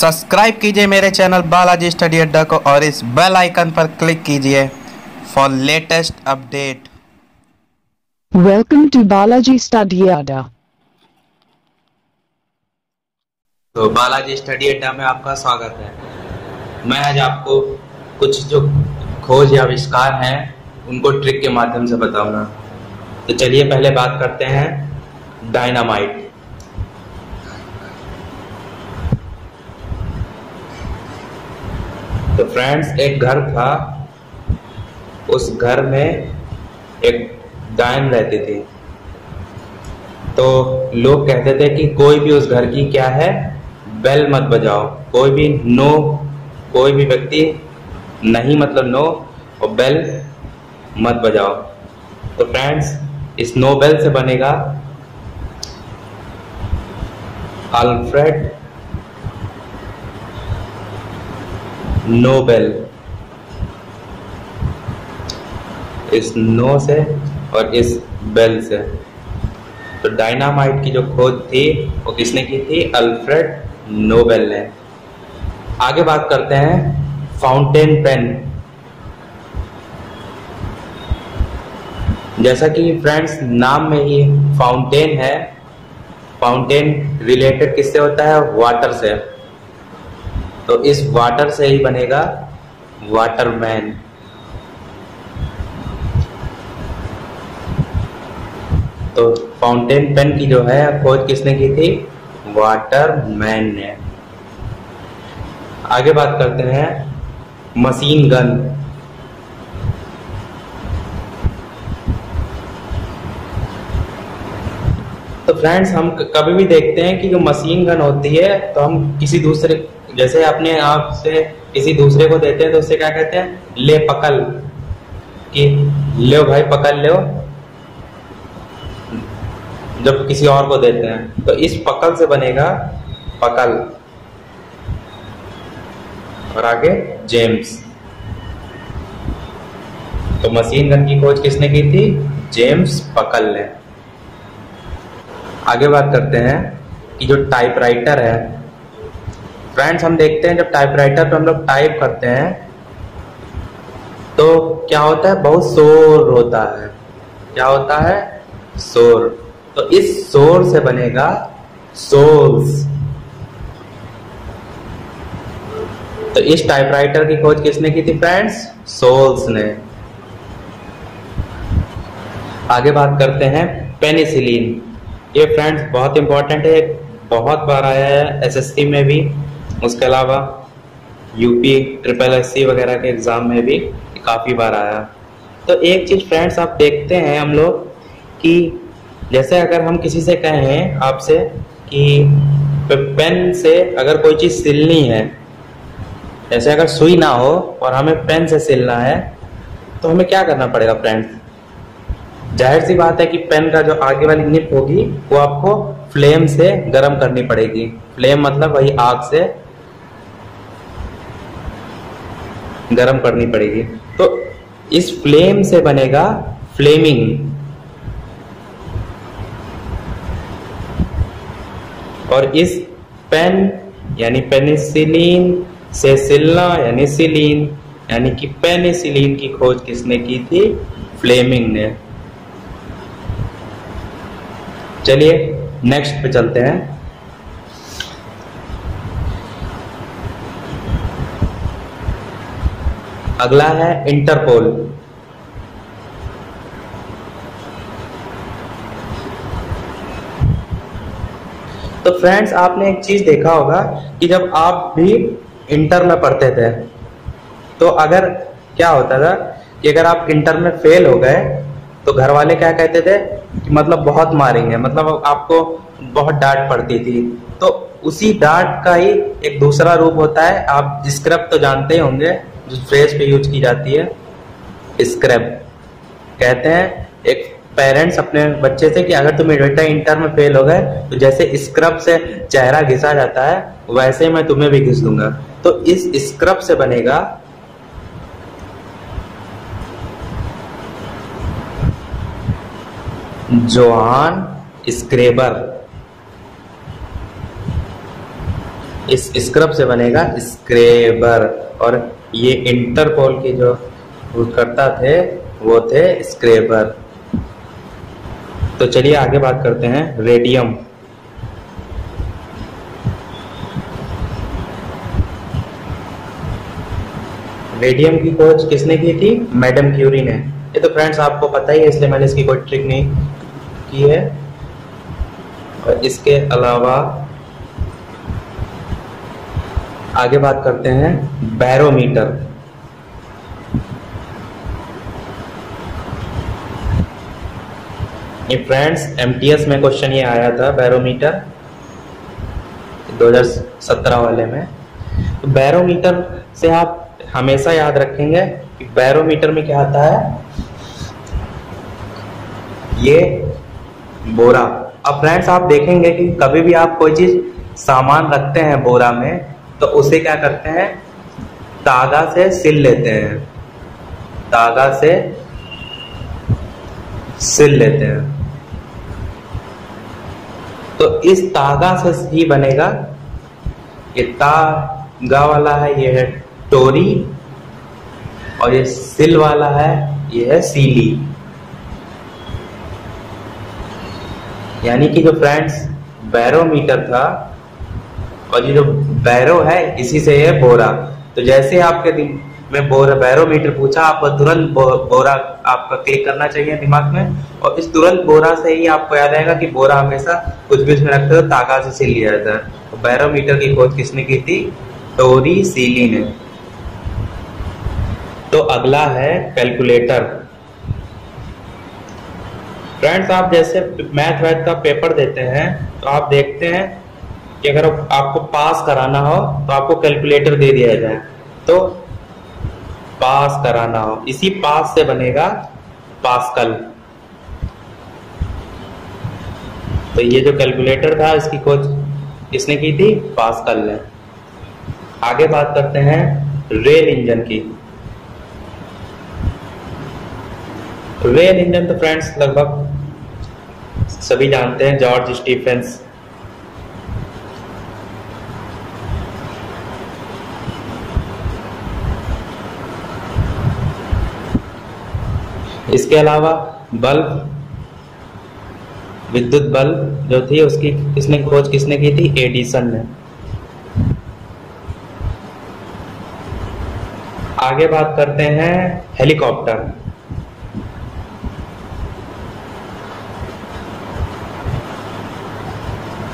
Subscribe कीजिए मेरे channel Balaji study अड्डा को और इस बेल आइकन पर क्लिक कीजिए for latest update. Welcome to Balaji study Adda. तो बालाजी स्टडी अड्डा में आपका स्वागत है। मैं आज आपको कुछ जो खोज या आविष्कार हैं उनको ट्रिक के माध्यम से बताऊंगा। तो चलिए पहले बात करते हैं डायनामाइट। तो फ्रेंड्स, एक घर था, उस घर में एक डायन रहती थी। तो लोग कहते थे कि कोई भी उस घर की क्या है बेल मत बजाओ, कोई भी व्यक्ति नहीं मतलब नो और बेल मत बजाओ। तो फ्रेंड्स, इस नो बेल से बनेगा अल्फ्रेड नोबेल। इस नो से और इस बेल से। तो डायनामाइट की जो खोज थी वो किसने की थी? अल्फ्रेड नोबेल ने। आगे बात करते हैं फाउंटेन पेन। जैसा कि फ्रेंड्स नाम में ही फाउंटेन है, फाउंटेन रिलेटेड किससे होता है? वाटर से। तो इस वाटर से ही बनेगा वाटरमैन। तो फाउंटेन पेन की जो है खोज किसने की थी? वाटरमैन ने। आगे बात करते हैं मशीन गन। तो फ्रेंड्स, हम कभी भी देखते हैं कि जो मशीन गन होती है तो हम किसी दूसरे, जैसे अपने आप से किसी दूसरे को देते हैं तो उससे क्या कहते हैं? ले पकल, कि ले भाई पकड़ ले, जब किसी और को देते हैं। तो इस पकल से बनेगा पकल। और आगे जेम्स। तो मशीन गन की खोज किसने की थी? जेम्स पकल ने। आगे बात करते हैं कि जो टाइपराइटर है। फ्रेंड्स, हम देखते हैं जब टाइपराइटर पे हम लोग टाइप करते हैं तो क्या होता है? बहुत शोर होता है। क्या होता है? शोर। तो इस शोर से बनेगा सोल्स। तो इस टाइपराइटर की खोज किसने की थी फ्रेंड्स? सोल्स ने। आगे बात करते हैं पेनिसिलिन। ये फ्रेंड्स बहुत इंपॉर्टेंट है, बहुत बार आया है एसएससी में भी, उसके अलावा यूपी SSSC वगैरह के एग्जाम में भी काफ़ी बार आया। तो एक चीज़ फ्रेंड्स आप देखते हैं हम लोग कि जैसे अगर हम किसी से कहें आपसे कि पेन से अगर कोई चीज़ सिलनी है, जैसे अगर सुई ना हो और हमें पेन से सिलना है तो हमें क्या करना पड़ेगा फ्रेंड्स? जाहिर सी बात है कि पेन का जो आगे वाली निप होगी वो आपको फ्लेम से गर्म करनी पड़ेगी। फ्लेम मतलब वही आग से गर्म करनी पड़ेगी। तो इस फ्लेम से बनेगा फ्लेमिंग। और इस पेन यानी पेनिसिलिन से सिलना यानी सिलिन, यानी कि पेनिसिलिन की खोज किसने की थी? फ्लेमिंग ने। चलिए नेक्स्ट पे चलते हैं। अगला है इंटरपोल। तो फ्रेंड्स, आपने एक चीज देखा होगा कि जब आप भी इंटर में पढ़ते थे तो अगर क्या होता था कि अगर आप इंटर में फेल हो गए तो घर वाले क्या कहते थे कि मतलब बहुत मारेंगे, मतलब आपको बहुत डांट पड़ती थी। तो उसी डांट का ही एक दूसरा रूप होता है, आप स्क्रैप तो जानते ही होंगे जो फ्रेज पे यूज की जाती है। स्क्रैप कहते हैं एक पेरेंट्स अपने बच्चे से कि अगर तुम्हें बेटा इंटर में फेल हो गए तो जैसे स्क्रैप से चेहरा घिसा जाता है वैसे मैं तुम्हें भी घिस दूंगा। तो इस स्क्रैप से बनेगा जोहान स्क्रेबर। इस स्क्रब से बनेगा स्क्रेबर। और ये इंटरपोल के जो करता थे वो थे स्क्रेबर। तो चलिए आगे बात करते हैं रेडियम। रेडियम की खोज किसने की थी? मैडम क्यूरी ने। ये तो फ्रेंड्स आपको पता ही है, इसलिए मैंने इसकी कोई ट्रिक नहीं की है। और इसके अलावा आगे बात करते हैं बैरोमीटर। ये फ्रेंड्स एमटीएस में क्वेश्चन ये आया था बैरोमीटर 2017 वाले में। तो बैरोमीटर से आप हमेशा याद रखेंगे कि बैरोमीटर में क्या आता है, ये बोरा। अब फ्रेंड्स आप देखेंगे कि कभी भी आप कोई चीज सामान रखते हैं बोरा में तो उसे क्या करते हैं, तागा से सिल लेते हैं, तागा से सिल लेते हैं। तो इस तागा से ही बनेगा, ये तागा वाला है ये है टोरी, और ये सिल वाला है ये है सीली। यानी कि जो फ्रेंड्स बैरोमीटर था और ये जो बैरो है इसी से ये बोरा। तो जैसे आपके दिन में बोरा बैरोमीटर पूछा, आपको तुरंत बोरा आपका क्लिक करना चाहिए दिमाग में, और इस तुरंत बोरा से ही आपको याद आएगा कि बोरा हमेशा कुछ भी उसमें रखते हो तागा से सिल लिया जाता है। तो बैरोमीटर की खोज किसने की थी? टोरी सीली ने। तो अगला है कैलकुलेटर। फ्रेंड्स आप जैसे मैथ वैथ का पेपर देते हैं तो आप देखते हैं कि अगर आपको पास कराना हो तो आपको कैलकुलेटर दे दिया जाए, तो पास कराना हो, इसी पास से बनेगा पास्कल। तो ये जो कैलकुलेटर था इसकी खोज किसने की थी? पास्कल ने। आगे बात करते हैं रेल इंजन की। रेल इंजन तो फ्रेंड्स लगभग सभी जानते हैं, जॉर्ज स्टीफेंस। इसके अलावा बल्ब, विद्युत बल्ब जो थी उसकी किसने खोज किसने की थी? एडिसन ने। आगे बात करते हैं हेलीकॉप्टर।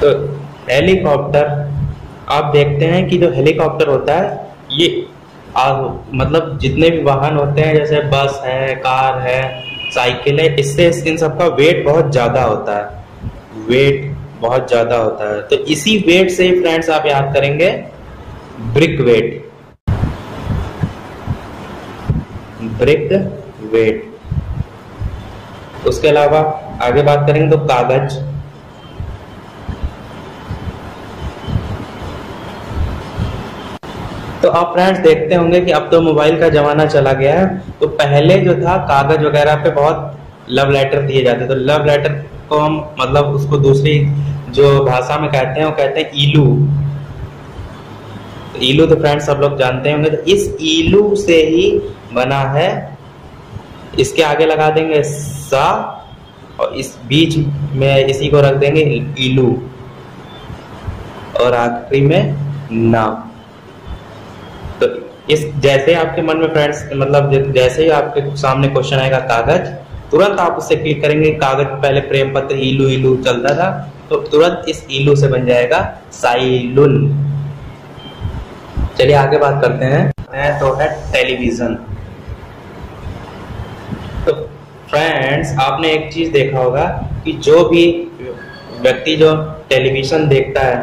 तो हेलीकॉप्टर आप देखते हैं कि जो हेलीकॉप्टर होता है ये मतलब जितने भी वाहन होते हैं जैसे बस है, कार है, साइकिल है, इससे इन सबका वेट बहुत ज़्यादा होता है, वेट बहुत ज़्यादा होता है। तो इसी वेट से ही फ्रेंड्स आप याद करेंगे ब्रिक वेट, ब्रिक वेट। उसके अलावा आगे बात करेंगे तो कागज। तो आप फ्रेंड्स देखते होंगे कि अब तो मोबाइल का ज़माना चला गया है, तो पहले जो था कागज़ वगैरह पे बहुत लव लेटर दिए जाते, तो लव लेटर को हम मतलब उसको दूसरी जो भाषा में कहते हैं वो कहते हैं ईलू। तो ईलू तो फ्रेंड्स सब लोग जानते होंगे, तो इस ईलू से ही बना है। इसके आगे लगा देंगे सा और इस बीच में इसी को रख देंगे ईलू और आखिरी में ना। तो इस जैसे आपके मन में फ्रेंड्स मतलब जैसे ही आपके सामने क्वेश्चन आएगा कागज, तुरंत आप उससे क्लिक करेंगे। कागज पहले प्रेम पत्र ईलू ईलू चलता था, तो तुरंत इस ईलू से बन जाएगा साइलुल। चलिए आगे बात करते हैं तो है टेलीविजन। तो फ्रेंड्स आपने एक चीज देखा होगा कि जो भी व्यक्ति जो टेलीविजन देखता है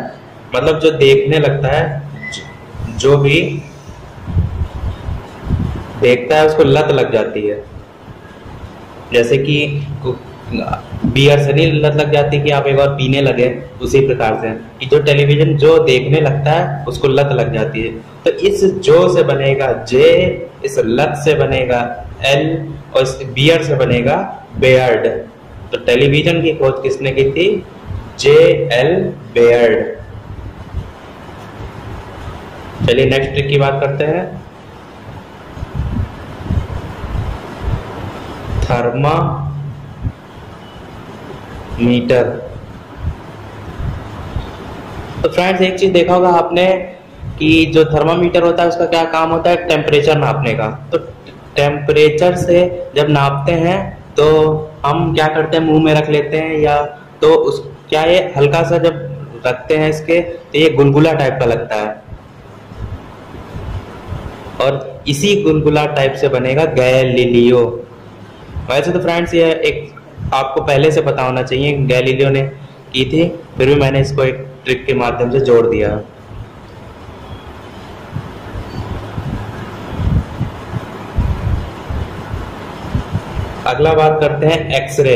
मतलब जो देखने लगता है, जो भी देखता है उसको लत लग जाती है। जैसे कि बियर से नहीं लत लग जाती कि आप एक बार पीने लगे, उसी प्रकार से कि जो टेलीविजन जो देखने लगता है उसको लत लग जाती है। तो इस जो से बनेगा जे, इस लत से बनेगा एल, और इस बियर से बनेगा बेयर्ड। तो टेलीविजन की खोज किसने की थी? J L Baird. चलिए नेक्स्ट ट्रिक की बात करते हैं। थर्मामीटर। तो फ्रेंड्स एक चीज देखा होगा आपने कि जो थर्मामीटर होता है उसका क्या काम होता है, टेम्परेचर नापने का। तो टेम्परेचर से जब नापते हैं तो हम क्या करते हैं, मुंह में रख लेते हैं या तो उस क्या ये हल्का सा जब रखते हैं इसके तो ये गुलगुला टाइप का लगता है और इसी गुलगुला टाइप से बनेगा गैलिलियो। वैसे तो फ्रेंड्स ये एक आपको पहले से पता होना चाहिए, गैलिलियो ने की थी, फिर भी मैंने इसको एक ट्रिक के माध्यम से जोड़ दिया। अगला बात करते हैं एक्सरे।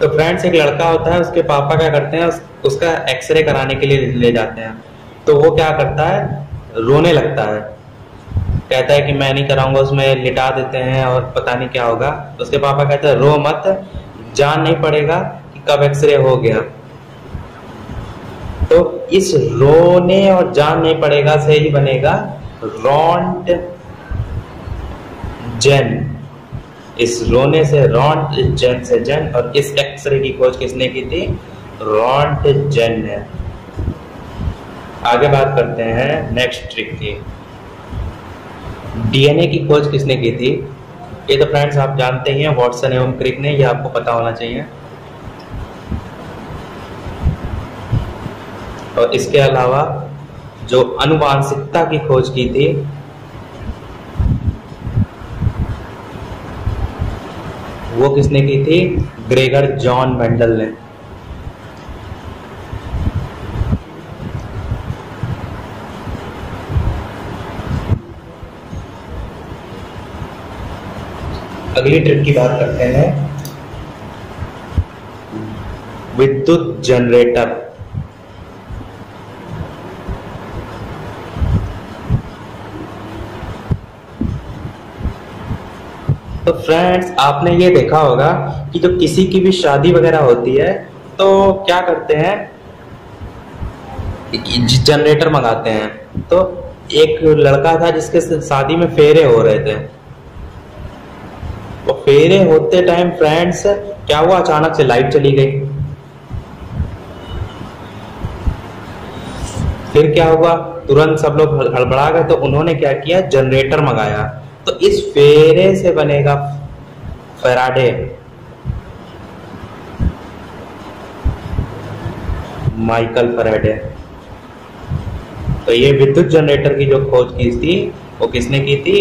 तो फ्रेंड्स एक लड़का होता है, उसके पापा क्या करते हैं उसका एक्सरे कराने के लिए ले जाते हैं। तो वो क्या करता है, रोने लगता है, कहता है कि मैं नहीं कराऊंगा, उसमें लिटा देते हैं और पता नहीं क्या होगा। तो उसके पापा कहते हैं रो मत, जान नहीं पड़ेगा कि कब एक्सरे हो गया। तो इस रोने और जान नहीं पड़ेगा से ही बनेगा रॉन्टजेन। इस रोने से रॉन्टजेन से जन, और इस एक्सरे की खोज किसने की थी, रॉन्टजेन ने। आगे बात करते हैं नेक्स्ट ट्रिक की, डीएनए की खोज किसने की थी। ये तो फ्रेंड्स आप जानते ही हैं, वाटसन एवं क्रिक ने, ये आपको पता होना चाहिए। और इसके अलावा जो अनुवांशिकता की खोज की थी वो किसने की थी, ग्रेगर जॉन मैंडल ने। अगली ट्रिक की बात करते हैं, विद्युत जनरेटर। तो फ्रेंड्स आपने ये देखा होगा कि जब किसी की भी शादी वगैरह होती है तो क्या करते हैं, जनरेटर मंगाते हैं। तो एक लड़का था जिसके शादी में फेरे हो रहे थे, वो फेरे होते टाइम फ्रेंड्स क्या हुआ, अचानक से लाइट चली गई। फिर क्या हुआ, तुरंत सब लोग हड़बड़ा गए, तो उन्होंने क्या किया, जनरेटर मंगाया। तो इस फेरे से बनेगा फैराडे, माइकल फैराडे। तो ये विद्युत जनरेटर की जो खोज की थी वो किसने की थी,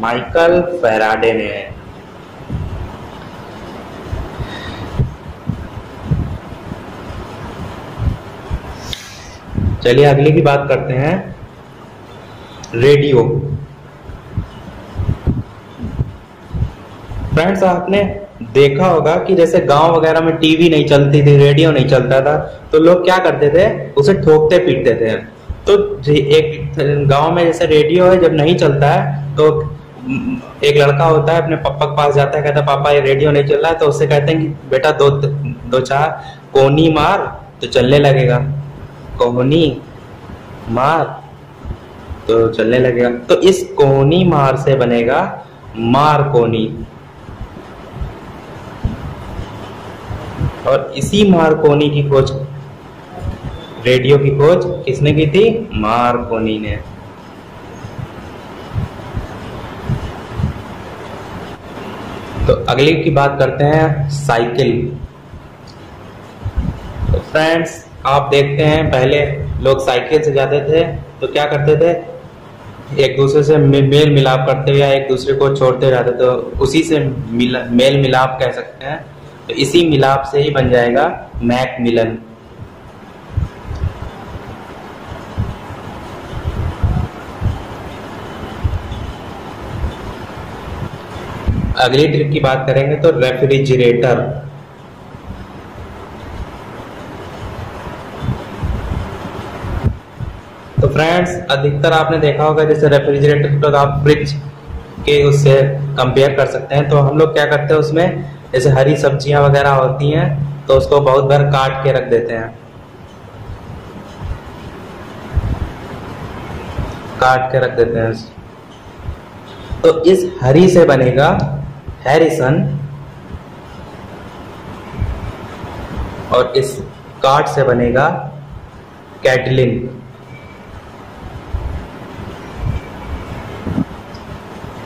माइकल फैराडे ने। चलिए अगली की बात करते हैं, रेडियो। फ्रेंड्स आपने देखा होगा कि जैसे गांव वगैरह में टीवी नहीं चलती थी, रेडियो नहीं चलता था, तो लोग क्या करते थे, उसे ठोकते पीटते थे। तो एक गांव में जैसे रेडियो है, जब नहीं चलता है तो एक लड़का होता है अपने पापा के पास जाता है, कहता है पापा ये रेडियो नहीं चल रहा है। तो उससे कहते हैं कि बेटा दो चार कोहनी मार तो चलने लगेगा, कोहनी मार तो चलने लगेगा। तो इस कोहनी मार से बनेगा मारकोनी, और इसी मारकोनी की खोज, रेडियो की खोज किसने की थी, मारकोनी ने। तो अगली की बात करते हैं, साइकिल। तो फ्रेंड्स आप देखते हैं पहले लोग साइकिल से जाते थे तो क्या करते थे, एक दूसरे से मेल मिलाप करते हुए या एक दूसरे को छोड़ते जाते, तो उसी से मेल मिलाप कह सकते हैं। तो इसी मिलाप से ही बन जाएगा मैक मिलन। अगली ट्रिक की बात करेंगे तो रेफ्रिजरेटर। तो फ्रेंड्स अधिकतर आपने देखा होगा जैसे रेफ्रिजरेटर को आप फ्रिज के उससे कंपेयर कर सकते हैं। तो हम लोग क्या करते हैं, उसमें जैसे हरी सब्जियां वगैरह होती हैं तो उसको बहुत बार काट के रख देते हैं, काट के रख देते हैं। तो इस हरी से बनेगा हैरिसन और इस काट से बनेगा कैटलिन।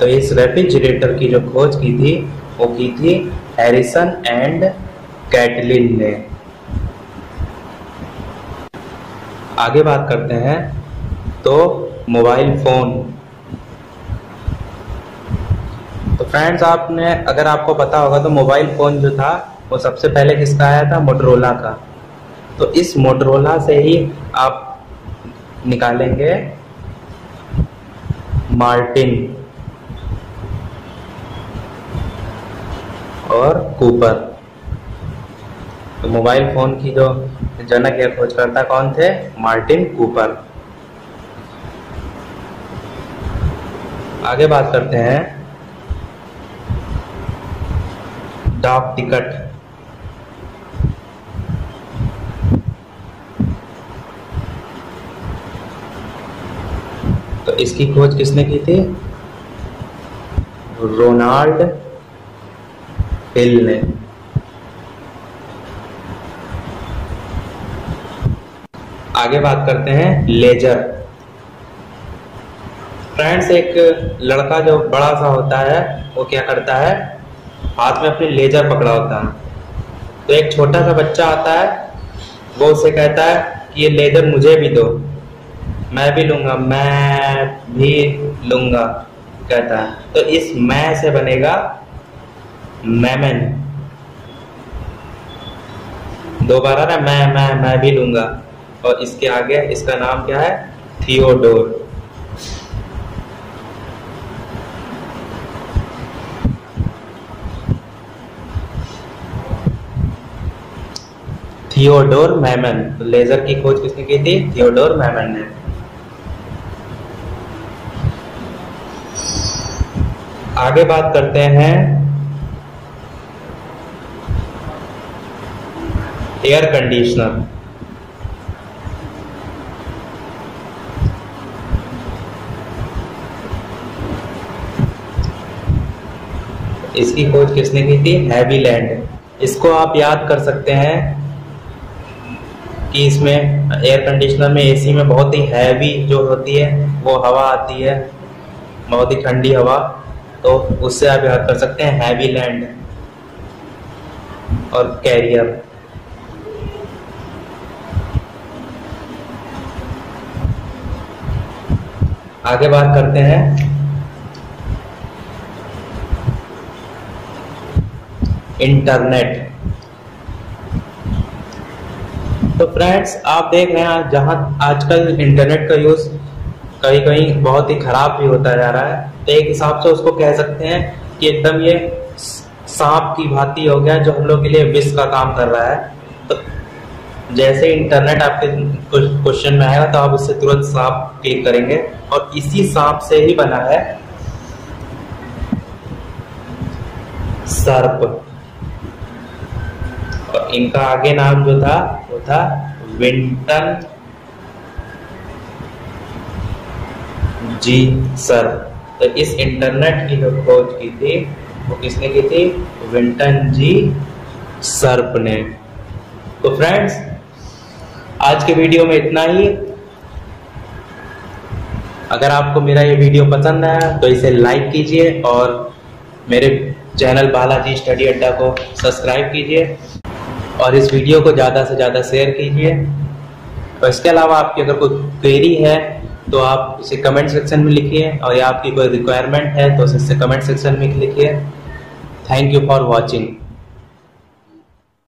तो इस रेफ्रिजरेटर की जो खोज की थी वो की थी हैरिसन एंड कैटलिन ने। आगे बात करते हैं तो मोबाइल फोन। तो फ्रेंड्स आपने, अगर आपको पता होगा तो मोबाइल फोन जो था वो सबसे पहले किसका आया था? मोटरोला का। तो इस मोटरोला से ही आप निकालेंगे मार्टिन और कूपर। तो मोबाइल फोन की जो जनक या खोजकर्ता कौन थे? Martin Cooper. आगे बात करते हैं डाक टिकट। तो इसकी खोज किसने की थी? रोनाल्ड ने। आगे बात करते हैं लेजर। फ्रेंड्स एक लड़का जो बड़ा सा होता है वो क्या करता है? हाथ में अपने लेजर पकड़ा होता है। तो एक छोटा सा बच्चा आता है, वो उसे कहता है कि ये लेजर मुझे भी दो, मैं भी लूंगा, मैं भी लूंगा कहता है। तो इस मैं से बनेगा मैमन। दोबारा ना, मैं भी लूंगा। और इसके आगे इसका नाम क्या है? थियोडोर। Theodore Maiman. तो लेजर की खोज किसने की थी? थियोडोर मैमन ने। आगे बात करते हैं एयर कंडीशनर। इसकी खोज किसने की थी? हैवी लैंड। इसको आप याद कर सकते हैं कि इसमें एयर कंडीशनर में एसी में बहुत ही हैवी जो होती है वो हवा आती है, बहुत ही ठंडी हवा, तो उससे आप याद कर सकते हैं हैवी लैंड और कैरियर। आगे बात करते हैं इंटरनेट। तो फ्रेंड्स आप देख रहे हैं जहां आजकल इंटरनेट का यूज कहीं कहीं बहुत ही खराब भी होता जा रहा है। तो एक हिसाब से उसको कह सकते हैं कि एकदम ये सांप की भांति हो गया जो हम लोग के लिए विष का काम कर रहा है। जैसे इंटरनेट आपके क्वेश्चन में आएगा तो आप उससे तुरंत सांप क्लिक करेंगे, और इसी सांप से ही बना है सर्प, और इनका आगे नाम जो था वो था विंटन जी सर्प। तो इस इंटरनेट की जो खोज की थी वो किसने की थी? विंटन जी सर्प ने। तो फ्रेंड्स आज के वीडियो में इतना ही। अगर आपको मेरा ये वीडियो पसंद आया तो इसे लाइक कीजिए और मेरे चैनल बालाजी स्टडी अड्डा को सब्सक्राइब कीजिए और इस वीडियो को ज़्यादा से ज़्यादा शेयर कीजिए। और इसके अलावा आपकी अगर कोई क्वेरी है तो आप इसे कमेंट सेक्शन में लिखिए, और या आपकी कोई रिक्वायरमेंट है तो उसे कमेंट सेक्शन में लिखिए। Thank you for watching.